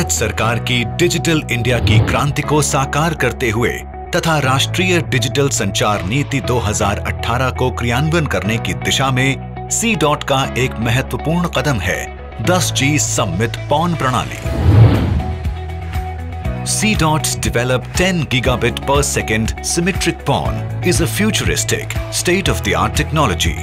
भारत सरकार की digital India की क्रांति को साकार करते हुए तथा राष्ट्रीय डिजिटल संचार नीति 2018 को क्रियान्वयन करने की दिशा में C-DOT का एक महत्वपूर्ण कदम है 10G सममित PON प्रणाली। C-DOT's developed 10 gigabit per second symmetric PON is a futuristic, state-of-the-art technology.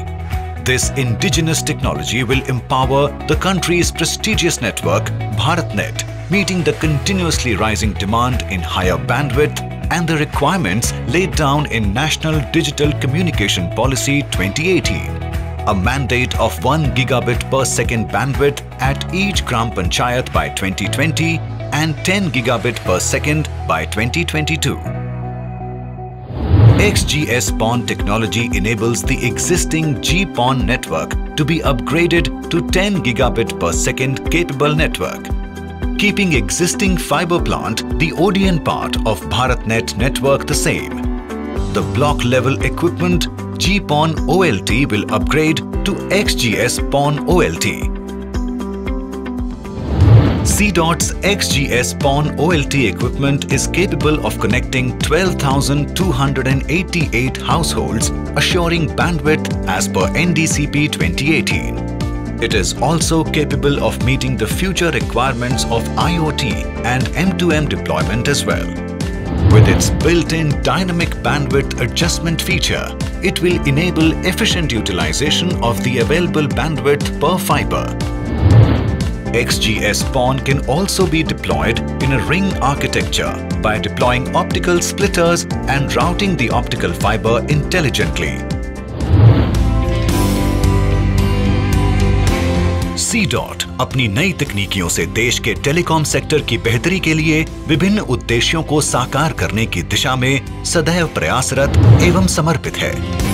This indigenous technology will empower the country's prestigious network, BharatNet, meeting the continuously rising demand in higher bandwidth and the requirements laid down in National Digital Communication Policy 2018, a mandate of 1 gigabit per second bandwidth at each Gram Panchayat by 2020 and 10 gigabit per second by 2022. XGS-PON technology enables the existing G-PON network to be upgraded to 10 gigabit per second capable network. Keeping existing fiber plant, the ODN part of BharatNet network the same. The block-level equipment G-PON OLT will upgrade to XGS-PON OLT. C-DOT's XGS-PON OLT equipment is capable of connecting 12,288 households, assuring bandwidth as per NDCP 2018. It is also capable of meeting the future requirements of IoT and M2M deployment as well. With its built-in dynamic bandwidth adjustment feature, it will enable efficient utilization of the available bandwidth per fiber. XGS-PON can also be deployed in a ring architecture by deploying optical splitters and routing the optical fiber intelligently. C-DOT अपनी नई तकनीकियों से देश के telecom sector की बेहतरी के लिए विभिन्न उद्देश्यों को साकार करने की दिशा में सदैव प्रयासरत एवं समर्पित है।